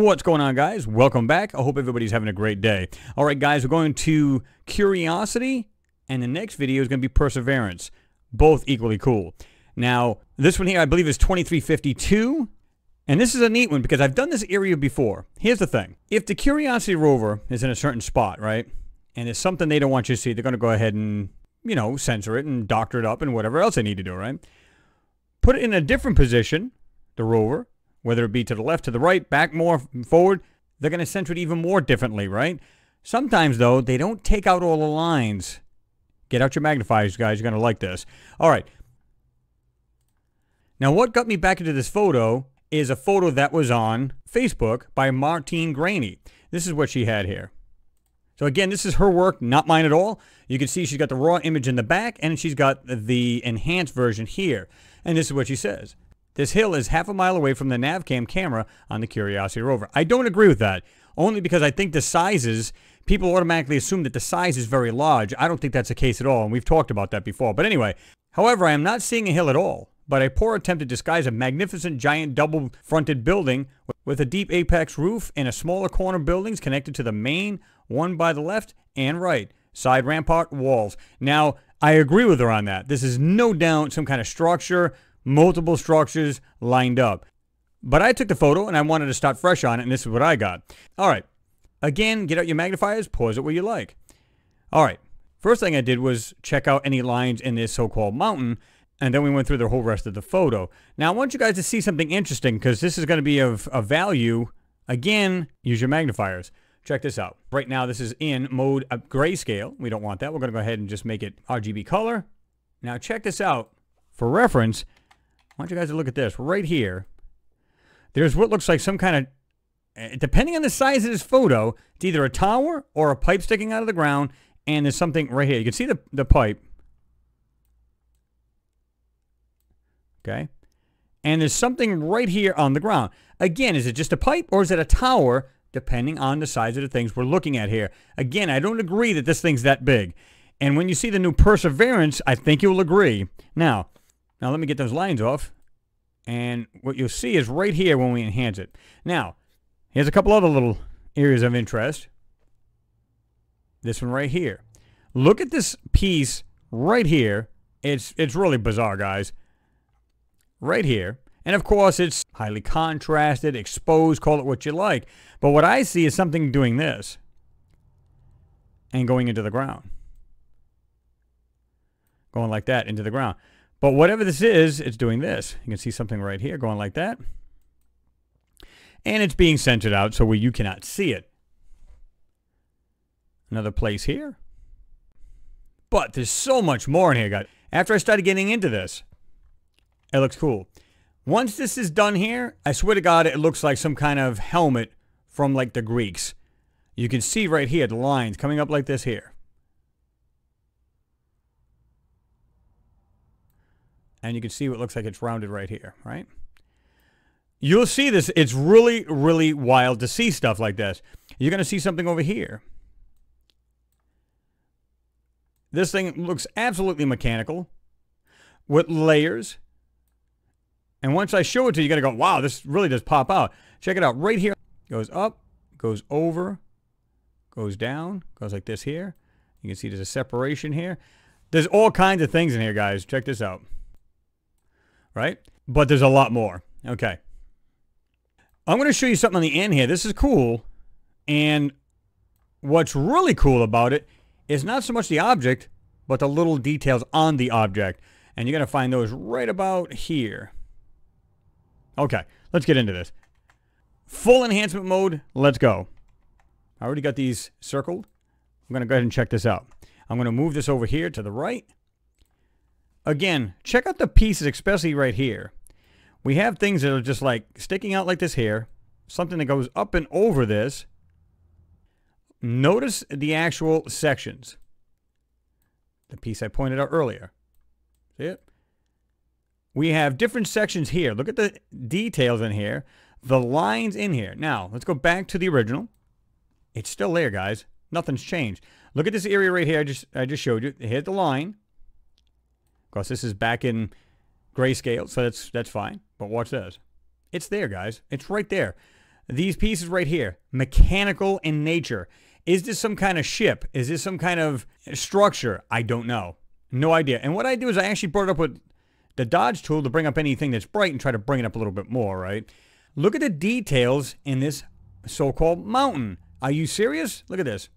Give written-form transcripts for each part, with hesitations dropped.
What's going on, guys? Welcome back. I hope everybody's having a great day. All right, guys, we're going to Curiosity, and the next video is going to be Perseverance. Both equally cool. Now, this one here, I believe, is 2352, and this is a neat one because I've done this area before. Here's the thing. If the Curiosity rover is in a certain spot, right, and there's something they don't want you to see, they're going to go ahead and, you know, censor it and doctor it up and whatever else they need to do, right? Put it in a different position, the rover, whether it be to the left, to the right, back more, forward, they're going to censor it even more differently, right? Sometimes, though, they don't take out all the lines. Get out your magnifiers, guys. You're going to like this. All right. Now, what got me back into this photo is a photo that was on Facebook by Martine Graney. This is what she had here. So, again, this is her work, not mine at all. You can see she's got the raw image in the back, and she's got the enhanced version here. And this is what she says. This hill is half a mile away from the NavCam camera on the Curiosity rover. I don't agree with that, only because I think the sizes, people automatically assume that the size is very large. I don't think that's the case at all, and we've talked about that before. But anyway, however, I am not seeing a hill at all, but a poor attempt to disguise a magnificent giant double-fronted building with a deep apex roof and a smaller corner buildings connected to the main, one by the left and right, side rampart walls. Now, I agree with her on that. This is no doubt some kind of structure, multiple structures lined up. But I took the photo and I wanted to start fresh on it, and this is what I got. All right. Again, get out your magnifiers, pause it where you like. All right. First thing I did was check out any lines in this so-called mountain, and then we went through the whole rest of the photo. Now, I want you guys to see something interesting because this is going to be of value. Again, use your magnifiers. Check this out. Right now, this is in mode grayscale. We don't want that. We're going to go ahead and just make it RGB color. Now, check this out. For reference, I want you guys to look at this right here. There's what looks like some kind of, depending on the size of this photo, it's either a tower or a pipe sticking out of the ground, and there's something right here. You can see the pipe. Okay. And there's something right here on the ground. Again, is it just a pipe or is it a tower, depending on the size of the things we're looking at here? Again, I don't agree that this thing's that big. And when you see the new Perseverance, I think you'll agree. Now, let me get those lines off, and what you'll see is right here when we enhance it. Now, here's a couple other little areas of interest. This one right here. Look at this piece right here. It's really bizarre, guys. Right here. And, of course, it's highly contrasted, exposed, call it what you like. But what I see is something doing this and going into the ground. Going like that into the ground. But whatever this is, it's doing this. You can see something right here going like that. And it's being centered out so where you cannot see it. Another place here. But there's so much more in here, guys. After I started getting into this, it looks cool. Once this is done here, I swear to God, it looks like some kind of helmet from like the Greeks. You can see right here the lines coming up like this here. And you can see what looks like it's rounded right here, right? You'll see this. It's really, really wild to see stuff like this. You're going to see something over here. This thing looks absolutely mechanical with layers. And once I show it to you, you're going to go, wow, this really does pop out. Check it out right here. Goes up, goes over, goes down, goes like this here. You can see there's a separation here. There's all kinds of things in here, guys. Check this out. Right? But there's a lot more. Okay. I'm going to show you something on the end here. This is cool. And what's really cool about it is not so much the object, but the little details on the object. And you're going to find those right about here. Okay. Let's get into this. Full enhancement mode. Let's go. I already got these circled. I'm going to go ahead and check this out. I'm going to move this over here to the right. Again, check out the pieces, especially right here. We have things that are just like sticking out like this here. Something that goes up and over this. Notice the actual sections. The piece I pointed out earlier. See it? We have different sections here. Look at the details in here. The lines in here. Now, let's go back to the original. It's still there, guys. Nothing's changed. Look at this area right here I just showed you. Hit the line. Of course, this is back in grayscale, so that's fine. But watch this. It's there, guys. It's right there. These pieces right here, mechanical in nature. Is this some kind of ship? Is this some kind of structure? I don't know. No idea. And what I do is I actually brought it up with the dodge tool to bring up anything that's bright and try to bring it up a little bit more, right? Look at the details in this so-called mountain. Are you serious? Look at this.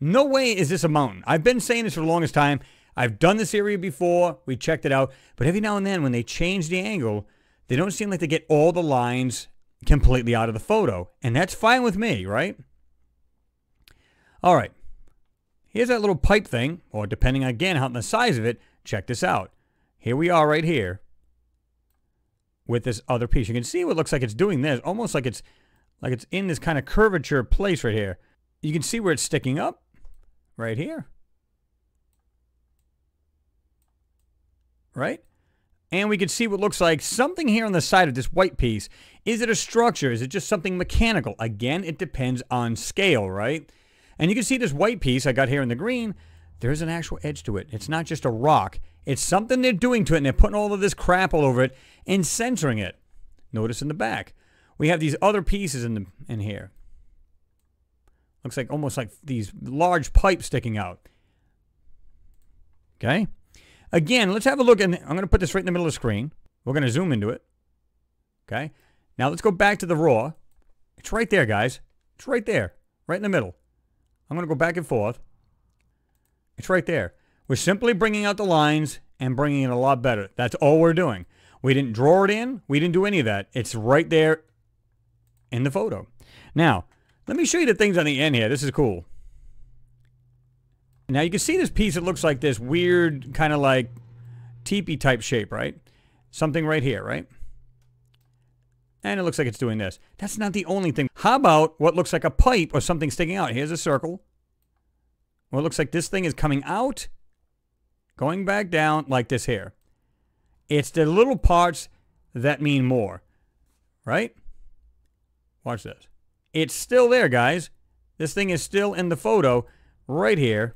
No way is this a mountain. I've been saying this for the longest time. I've done this area before. We checked it out. But every now and then when they change the angle, they don't seem like they get all the lines completely out of the photo. And that's fine with me, right? All right. Here's that little pipe thing, or depending again on the size of it, check this out. Here we are right here with this other piece. You can see what looks like it's doing this, almost like it's in this kind of curvature place right here. You can see where it's sticking up right here. Right? And we can see what looks like something here on the side of this white piece. Is it a structure? Is it just something mechanical? Again, it depends on scale, right? And you can see this white piece I got here in the green, there's an actual edge to it. It's not just a rock. It's something they're doing to it, and they're putting all of this crap all over it and censoring it. Notice in the back, we have these other pieces in here. Looks like almost like these large pipes sticking out. Okay? Again, let's have a look, and I'm going to put this right in the middle of the screen. We're going to zoom into it. Okay? Now let's go back to the raw. It's right there, guys. It's right there, right in the middle. I'm going to go back and forth. It's right there. We're simply bringing out the lines and bringing it a lot better. That's all we're doing. We didn't draw it in. We didn't do any of that. It's right there in the photo. Now, let me show you the things on the end here. This is cool. Now, you can see this piece that looks like this weird kind of like teepee type shape, right? Something right here, right? And it looks like it's doing this. That's not the only thing. How about what looks like a pipe or something sticking out? Here's a circle. Well, it looks like this thing is coming out, going back down like this here. It's the little parts that mean more, right? Watch this. It's still there, guys. This thing is still in the photo right here.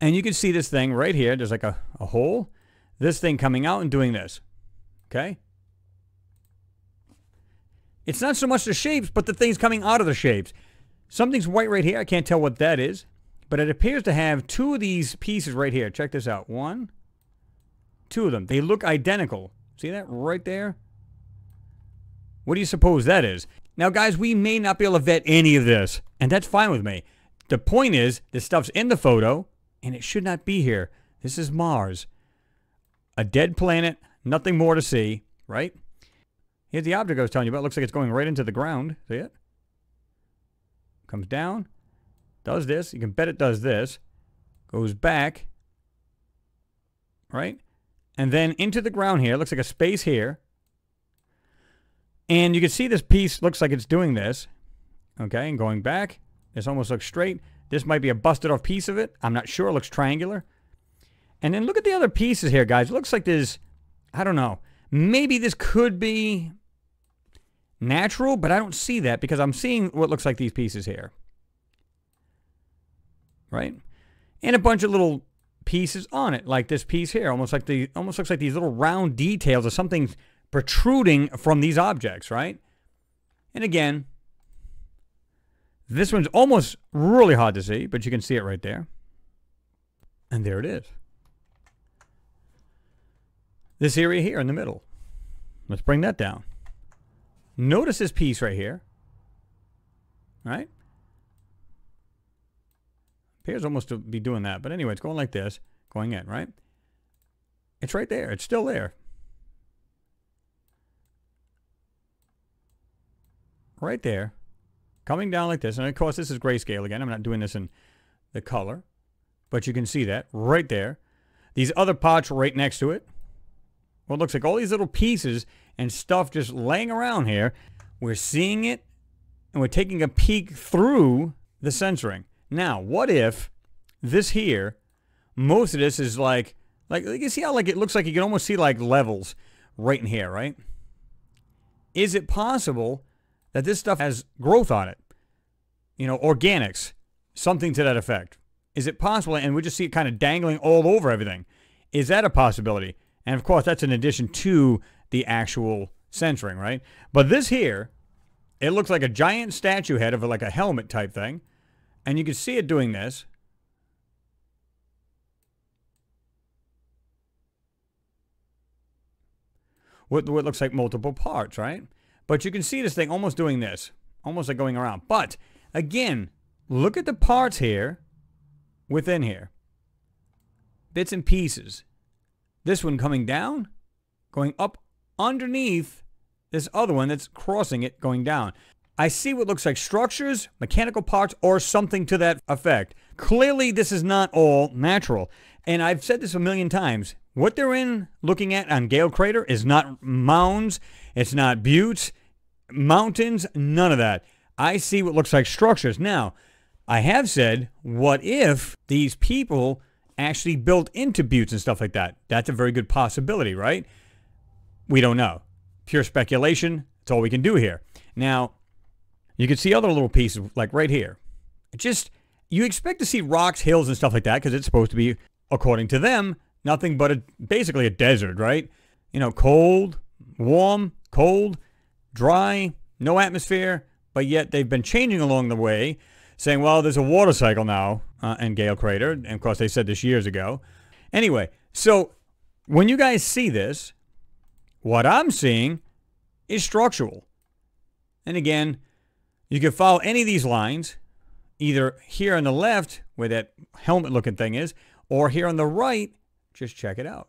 And you can see this thing right here. There's like a hole. This thing coming out and doing this. Okay? It's not so much the shapes, but the things coming out of the shapes. Something's white right here. I can't tell what that is. But it appears to have two of these pieces right here. Check this out. One, two of them. They look identical. See that right there? What do you suppose that is? Now, guys, we may not be able to vet any of this. And that's fine with me. The point is, this stuff's in the photo, and it should not be here. This is Mars. A dead planet. Nothing more to see, right? Here's the object I was telling you about. It looks like it's going right into the ground. See it? Comes down. Does this. You can bet it does this. Goes back. Right? And then into the ground here. It looks like a space here. And you can see this piece looks like it's doing this. Okay, and going back. This almost looks straight. This might be a busted off piece of it. I'm not sure. It looks triangular. And then look at the other pieces here, guys. It looks like there's... I don't know. Maybe this could be natural, but I don't see that because I'm seeing what looks like these pieces here. Right? And a bunch of little pieces on it, like this piece here. Almost looks like these little round details of something protruding from these objects, right? And again, this one's almost really hard to see, but you can see it right there. And there it is. This area here in the middle. Let's bring that down. Notice this piece right here. Right? Appears almost to be doing that. But anyway, it's going like this. Going in, right? It's right there. It's still there. Right there. Coming down like this. And of course, this is grayscale again. I'm not doing this in the color. But you can see that. Right there. These other parts right next to it. Well, it looks like all these little pieces and stuff just laying around here. We're seeing it, and we're taking a peek through the censoring. Now, what if this here, most of this is like you can see how like it looks like you can almost see like levels right in here, right? Is it possible that this stuff has growth on it? You know, organics, something to that effect. Is it possible? And we just see it kind of dangling all over everything. Is that a possibility? And, of course, that's in addition to the actual censoring, right? But this here, it looks like a giant statue head of like a helmet type thing. And you can see it doing this. What looks like multiple parts, right? But you can see this thing almost doing this. Almost like going around. But, again, look at the parts here within here. Bits and pieces. This one coming down, going up underneath this other one that's crossing it, going down. I see what looks like structures, mechanical parts, or something to that effect. Clearly, this is not all natural. And I've said this a million times. What they're in looking at on Gale Crater is not mounds. It's not buttes, mountains, none of that. I see what looks like structures. Now, I have said, what if these people actually built into buttes and stuff like that? That's a very good possibility, right? We don't know. Pure speculation. That's all we can do here. Now, you can see other little pieces, like right here. Just, you expect to see rocks, hills, and stuff like that, because it's supposed to be, according to them, nothing but basically a desert, right? You know, cold, warm, cold, dry, no atmosphere, but yet they've been changing along the way, saying, well, there's a water cycle now in Gale Crater, and of course they said this years ago. Anyway, so when you guys see this, what I'm seeing is structural. And again, you can follow any of these lines, either here on the left, where that helmet-looking thing is, or here on the right. Just check it out.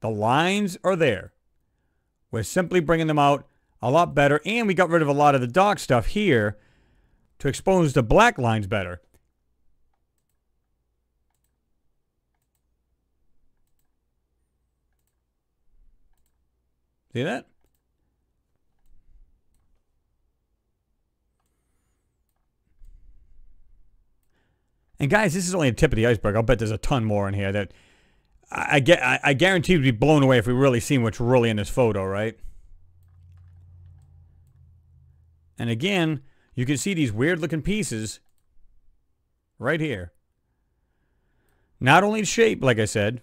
The lines are there. We're simply bringing them out a lot better, and we got rid of a lot of the dark stuff here to expose the black lines better. See that? And guys, this is only a tip of the iceberg. I'll bet there's a ton more in here that I guarantee we'd be blown away if we really seen what's really in this photo, right? And again, you can see these weird-looking pieces right here. Not only shape, like I said,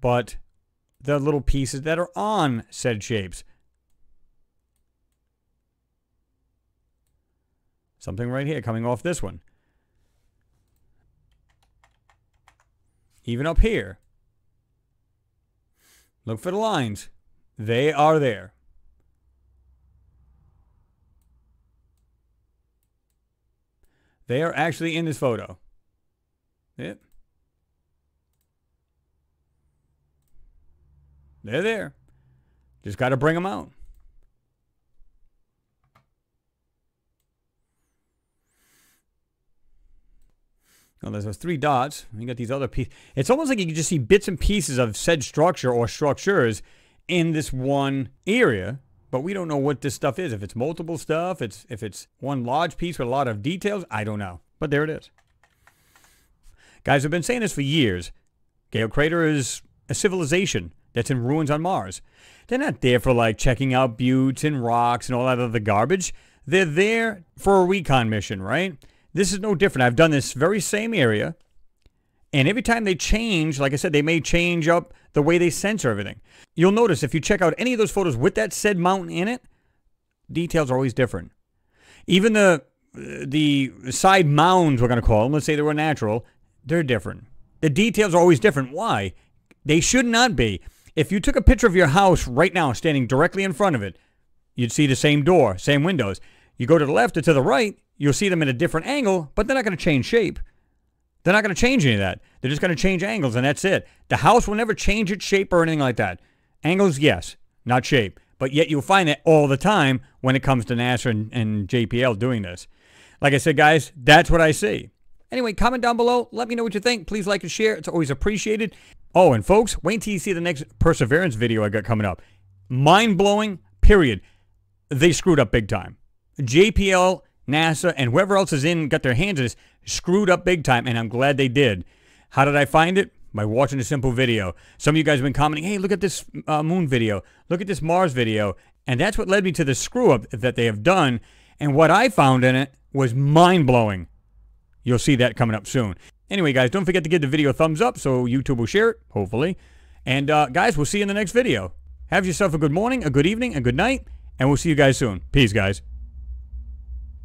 but the little pieces that are on said shapes. Something right here coming off this one. Even up here. Look for the lines. They are there. They are actually in this photo. Yep. They're there. Just got to bring them out. Well, there's those three dots. You got these other pieces. It's almost like you can just see bits and pieces of said structure or structures in this one area, but we don't know what this stuff is. If it's multiple stuff, if it's one large piece with a lot of details, I don't know. But there it is. Guys, I've been saying this for years. Gale Crater is a civilization that's in ruins on Mars. They're not there for like checking out buttes and rocks and all that other garbage. They're there for a recon mission, right? This is no different. I've done this very same area. And every time they change, like I said, they may change up the way they censor everything. You'll notice if you check out any of those photos with that said mountain in it, details are always different. Even the side mounds, we're going to call them, let's say they were natural, they're different. The details are always different. Why? They should not be. If you took a picture of your house right now, standing directly in front of it, you'd see the same door, same windows. You go to the left or to the right, you'll see them in a different angle, but they're not going to change shape. They're not going to change any of that. They're just going to change angles, and that's it. The house will never change its shape or anything like that. Angles, yes, not shape. But yet you'll find it all the time when it comes to NASA and JPL doing this. Like I said, guys, that's what I see. Anyway, comment down below. Let me know what you think. Please like and share. It's always appreciated. Oh, and folks, wait till you see the next Perseverance video I got coming up. Mind-blowing, period. They screwed up big time. JPL, NASA, and whoever else is in, got their hands in this, screwed up big time, and I'm glad they did. How did I find it? By watching a simple video. Some of you guys have been commenting, hey, look at this moon video, look at this Mars video, and that's what led me to the screw-up that they have done, and what I found in it was mind-blowing. You'll see that coming up soon. Anyway, guys, don't forget to give the video a thumbs up so YouTube will share it, hopefully, And guys, we'll see you in the next video. Have yourself a good morning, a good evening, a good night, and we'll see you guys soon. Peace, guys.